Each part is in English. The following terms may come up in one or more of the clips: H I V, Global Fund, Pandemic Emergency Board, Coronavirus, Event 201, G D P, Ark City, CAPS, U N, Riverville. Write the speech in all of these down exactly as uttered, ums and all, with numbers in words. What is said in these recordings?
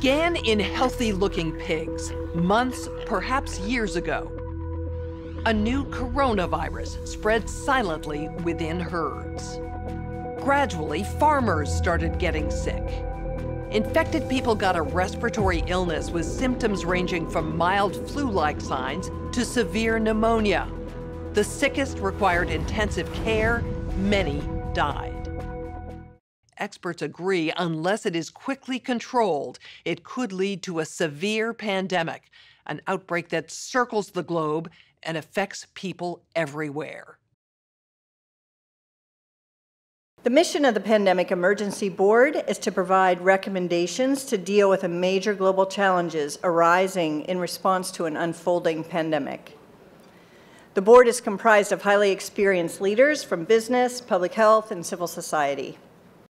began in healthy-looking pigs months, perhaps years ago. A new coronavirus spread silently within herds. Gradually, farmers started getting sick. Infected people got a respiratory illness with symptoms ranging from mild flu-like signs to severe pneumonia. The sickest required intensive care. Many died. Experts agree, unless it is quickly controlled, it could lead to a severe pandemic, an outbreak that circles the globe and affects people everywhere. The mission of the Pandemic Emergency Board is to provide recommendations to deal with the major global challenges arising in response to an unfolding pandemic. The board is comprised of highly experienced leaders from business, public health, and civil society.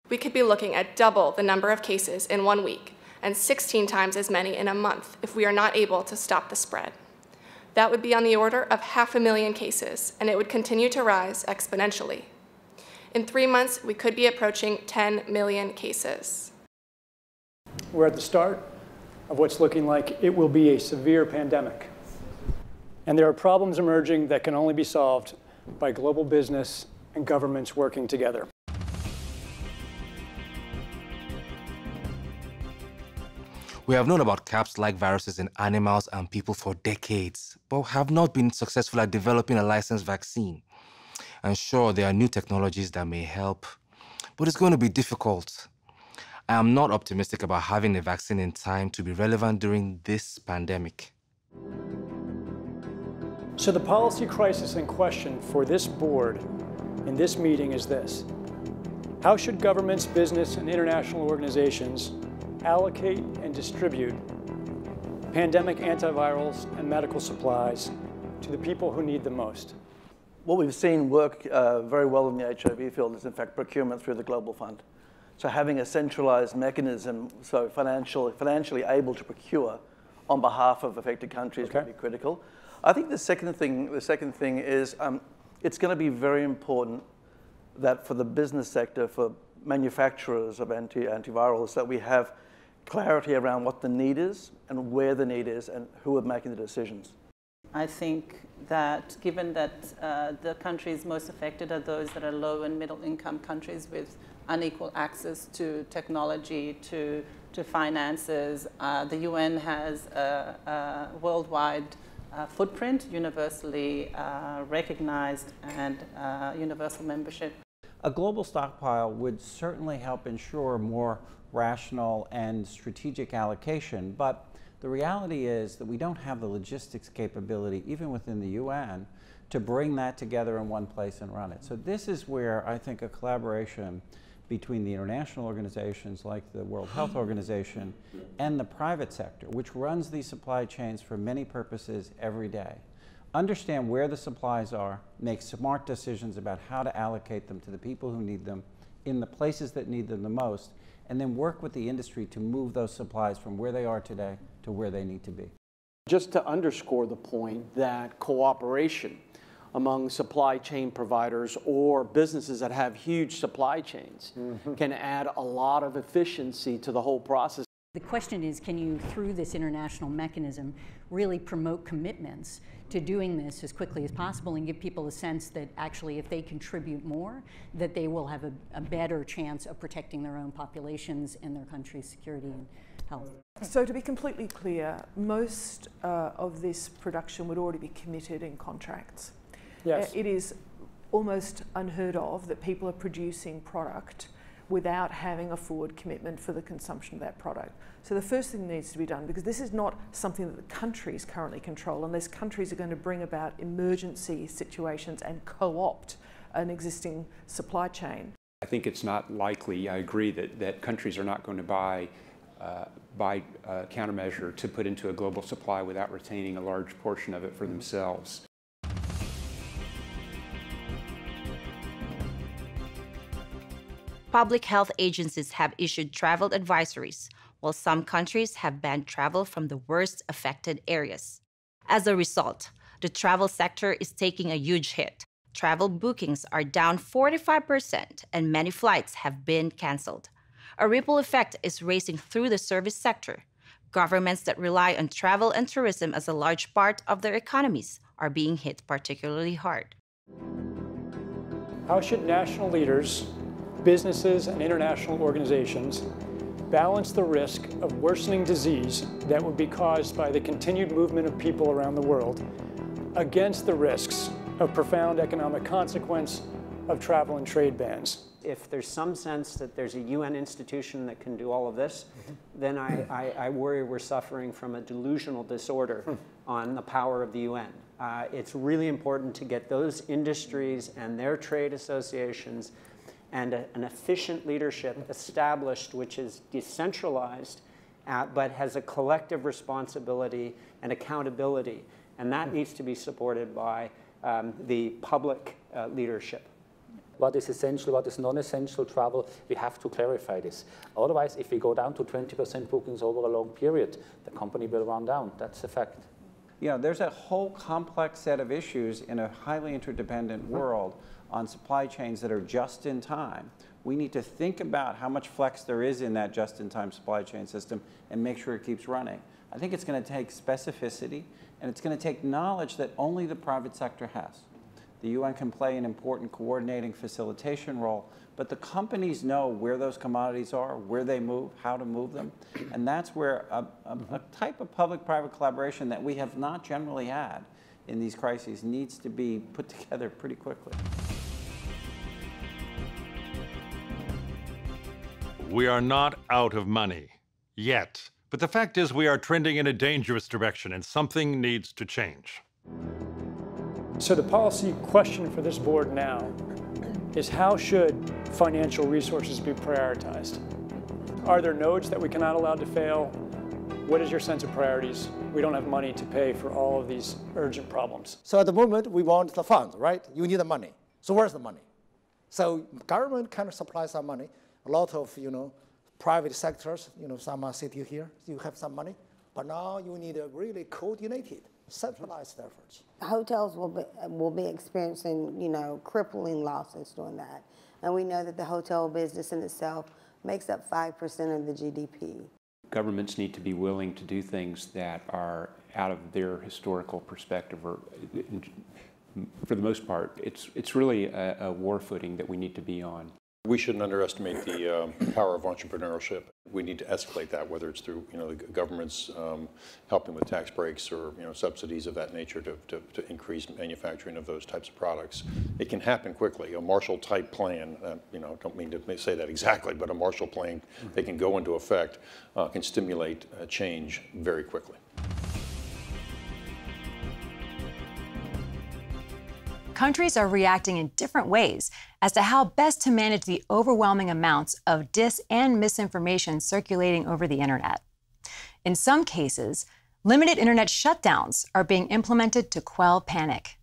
We could be looking at double the number of cases in one week and sixteen times as many in a month if we are not able to stop the spread. That would be on the order of half a million cases, and it would continue to rise exponentially. In three months, we could be approaching ten million cases. We're at the start of what's looking like it will be a severe pandemic. And there are problems emerging that can only be solved by global business and governments working together. We have known about CAPS-like viruses in animals and people for decades, but have not been successful at developing a licensed vaccine. And sure, there are new technologies that may help, but it's going to be difficult. I am not optimistic about having a vaccine in time to be relevant during this pandemic. So the policy crisis in question for this board in this meeting is this: how should governments, business, and international organizations allocate and distribute pandemic antivirals and medical supplies to the people who need them most? What we've seen work uh, very well in the H I V field is, in fact, procurement through the Global Fund. So having a centralized mechanism, so financial, financially able to procure on behalf of affected countries, okay, would be critical. I think the second thing, the second thing is um, it's going to be very important that for the business sector, for manufacturers of anti antivirals, that we have clarity around what the need is and where the need is and who are making the decisions. I think that given that uh, the countries most affected are those that are low and middle income countries with unequal access to technology, to, to finances, uh, the U N has a, a worldwide uh, footprint, universally uh, recognized and uh, universal membership. A global stockpile would certainly help ensure more rational and strategic allocation, but the reality is that we don't have the logistics capability, even within the U N, to bring that together in one place and run it. So this is where I think a collaboration between the international organizations like the World Health Organization and the private sector, which runs these supply chains for many purposes every day, understand where the supplies are, make smart decisions about how to allocate them to the people who need them in the places that need them the most, and then work with the industry to move those supplies from where they are today to where they need to be. Just to underscore the point that cooperation among supply chain providers or businesses that have huge supply chains mm-hmm. can add a lot of efficiency to the whole process. The question is, can you, through this international mechanism, really promote commitments to doing this as quickly as possible and give people a sense that actually if they contribute more, that they will have a, a better chance of protecting their own populations and their country's security and health? So to be completely clear, most uh, of this production would already be committed in contracts. Yes. Uh, it is almost unheard of that people are producing product without having a forward commitment for the consumption of that product. So the first thing that needs to be done, because this is not something that the countries currently control, unless countries are going to bring about emergency situations and co-opt an existing supply chain. I think it's not likely, I agree, that, that countries are not going to buy, uh, buy uh, countermeasure to put into a global supply without retaining a large portion of it for themselves. Public health agencies have issued travel advisories, while some countries have banned travel from the worst affected areas. As a result, the travel sector is taking a huge hit. Travel bookings are down forty-five percent, and many flights have been cancelled. A ripple effect is racing through the service sector, Governments that rely on travel and tourism as a large part of their economies are being hit particularly hard. How should national leaders, businesses, and international organizations balance the risk of worsening disease that would be caused by the continued movement of people around the world against the risks of profound economic consequence of travel and trade bans? If there's some sense that there's a U N institution that can do all of this, then I, I, I worry we're suffering from a delusional disorder on the power of the U N. Uh, it's really important to get those industries and their trade associations and a, an efficient leadership established, which is decentralized, uh, but has a collective responsibility and accountability. And that needs to be supported by um, the public uh, leadership. What is essential, what is non-essential travel, we have to clarify this. Otherwise, if we go down to twenty percent bookings over a long period, the company will run down. That's a fact. You know, there's a whole complex set of issues in a highly interdependent world on supply chains that are just in time. We need to think about how much flex there is in that just-in-time supply chain system and make sure it keeps running. I think it's going to take specificity, and it's going to take knowledge that only the private sector has. The U N can play an important coordinating facilitation role, but the companies know where those commodities are, where they move, how to move them, and that's where a, a, a type of public-private collaboration that we have not generally had in these crises needs to be put together pretty quickly. We are not out of money yet, but the fact is we are trending in a dangerous direction and something needs to change. So the policy question for this board now is, how should financial resources be prioritized? Are there nodes that we cannot allow to fail? What is your sense of priorities? We don't have money to pay for all of these urgent problems. So at the moment, we want the funds, right? You need the money. So where's the money? So government kind of supplies some money. A lot of, you know, private sectors, you know, some sit you here, you have some money. But now you need a really coordinated, centralized efforts. Hotels will be, will be experiencing, you know, crippling losses doing that. And we know that the hotel business in itself makes up five percent of the G D P. Governments need to be willing to do things that are out of their historical perspective, or for the most part, it's, it's really a, a war footing that we need to be on. We shouldn't underestimate the um, power of entrepreneurship. We need to escalate that, whether it's through, you know, the government's um, helping with tax breaks or, you know, subsidies of that nature to, to, to increase manufacturing of those types of products. It can happen quickly. A Marshall-type plan, uh, you know, don't mean to say that exactly, but a Marshall plan that can go into effect uh, can stimulate uh, change very quickly. Countries are reacting in different ways as to how best to manage the overwhelming amounts of dis and misinformation circulating over the internet. In some cases, limited internet shutdowns are being implemented to quell panic.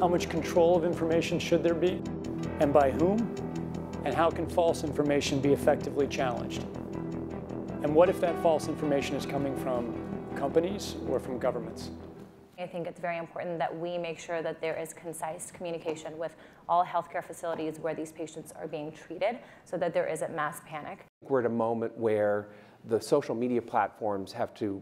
How much control of information should there be, and by whom, and how can false information be effectively challenged? And what if that false information is coming from companies or from governments? I think it's very important that we make sure that there is concise communication with all healthcare facilities where these patients are being treated, so that there isn't mass panic. We're at a moment where the social media platforms have to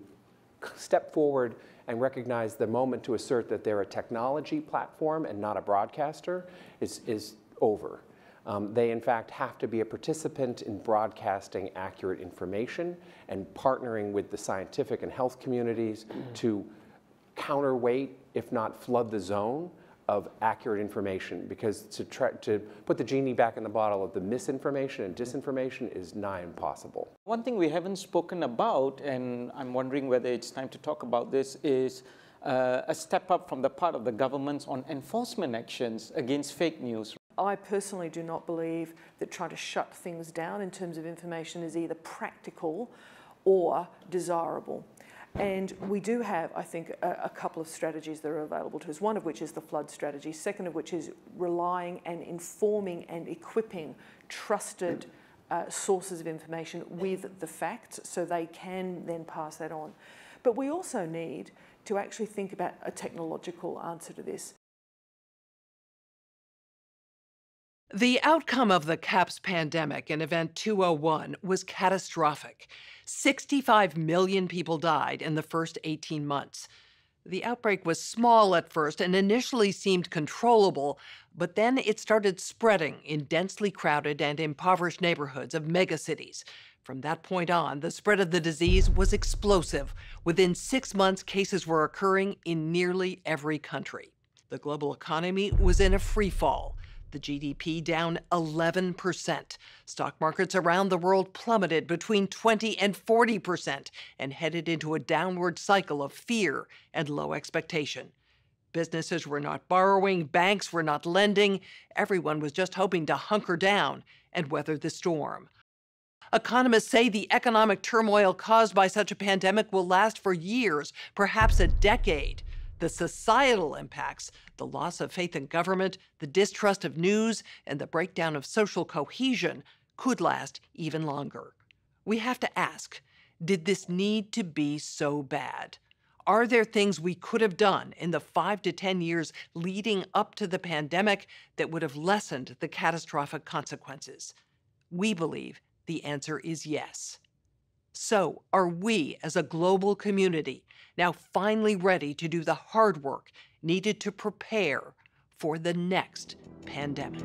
step forward and recognize the moment to assert that they're a technology platform and not a broadcaster is, is over. Um, they, in fact, have to be a participant in broadcasting accurate information and partnering with the scientific and health communities to counterweight, if not flood the zone, of accurate information, because to, try, to put the genie back in the bottle of the misinformation and disinformation is nigh impossible. One thing we haven't spoken about, and I'm wondering whether it's time to talk about this, is uh, a step up from the part of the governments on enforcement actions against fake news. I personally do not believe that trying to shut things down in terms of information is either practical or desirable. And we do have, I think, a, a couple of strategies that are available to us, one of which is the flood strategy, second of which is relying and informing and equipping trusted uh, sources of information with the facts so they can then pass that on. But we also need to actually think about a technological answer to this. The outcome of the CAPS pandemic in Event two oh one was catastrophic. sixty-five million people died in the first eighteen months. The outbreak was small at first and initially seemed controllable, but then it started spreading in densely crowded and impoverished neighborhoods of megacities. From that point on, the spread of the disease was explosive. Within six months, cases were occurring in nearly every country. The global economy was in a free fall. The G D P down eleven percent. Stock markets around the world plummeted between twenty and forty percent and headed into a downward cycle of fear and low expectation. Businesses were not borrowing, banks were not lending. Everyone was just hoping to hunker down and weather the storm. Economists say the economic turmoil caused by such a pandemic will last for years, perhaps a decade. The societal impacts, the loss of faith in government, the distrust of news, and the breakdown of social cohesion could last even longer. We have to ask, did this need to be so bad? Are there things we could have done in the five to ten years leading up to the pandemic that would have lessened the catastrophic consequences? We believe the answer is yes. So are we, as a global community, now finally ready to do the hard work needed to prepare for the next pandemic?